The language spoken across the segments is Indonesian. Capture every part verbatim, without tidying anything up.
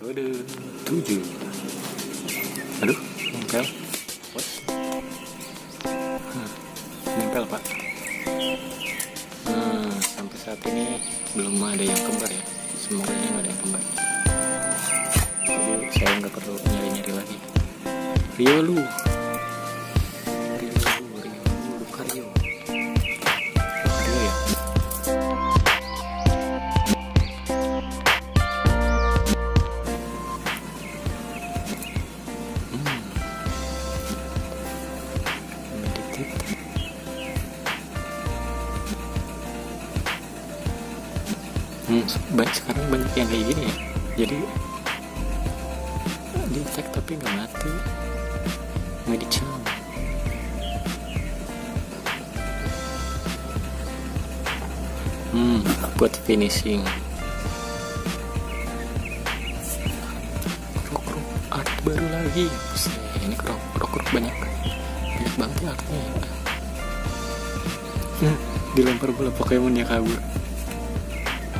Episode tujuh. Aduh, nempel. What? Huh, nempel, Pak. Hmm, sampai saat ini belum ada yang kembar ya. Semoga ini nggak ada yang kembar. Jadi saya nggak perlu nyari-nyari lagi. Rio lu. Hmm, sekarang banyak yang kayak gini ya, jadi di tag tapi nggak mati, nggak dicam. Hmm, buat finishing. Krok-krok art baru lagi. Ini krok-krok banyak, banyak banget artnya. Hmm, dilempar bola Pokemon ya kabur.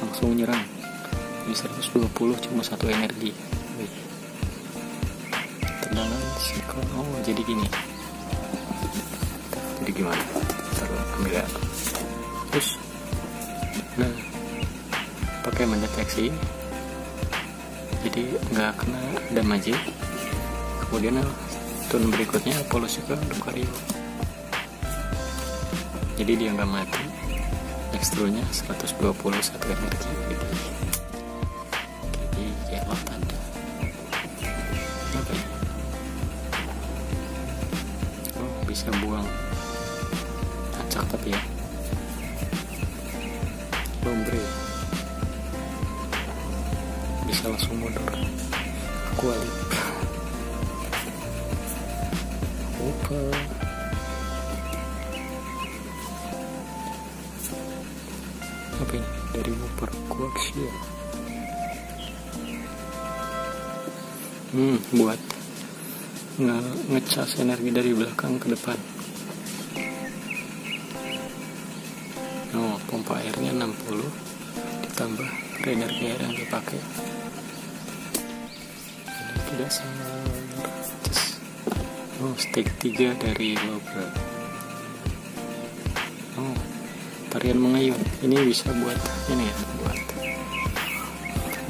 langsung nyerang di seratus dua puluh, cuma satu energi. Tendangan sikon, oh jadi gini, jadi gimana, taruh ambil ya. Terus nah pakai mendeteksi jadi nggak kena damage, kemudian turn berikutnya polusi ke Lucario, jadi dia nggak mati. Teksturnya seratus dua puluh energi, jadi ya lantang. Oke, oh bisa buang acak tapi ya lombre bisa langsung mundur kuali oke. Apa ini? Dari Wooper Quaxia. Hmm, buat nge ngecas energi dari belakang ke depan. Oh, pompa airnya enam puluh ditambah energi air yang dipakai. Ini tidak sama. Oh, stick tiga dari Wooper. Oh, tarian mengayun ini bisa buat ini ya, buat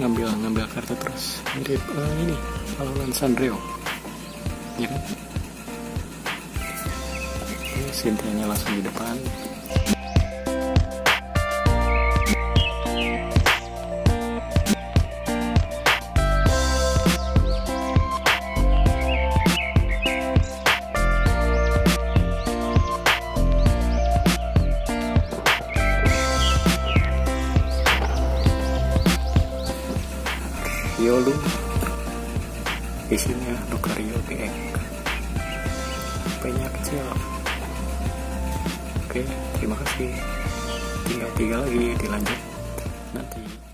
ngambil ngambil kartu terus, mirip uh, ini lawan Sanrio ya kan. Ini sintianya langsung di depan. Yolu, isinya Lucario G X, P-nya kecil. Oke, terima kasih. Tinggal tiga lagi, dilanjut nanti.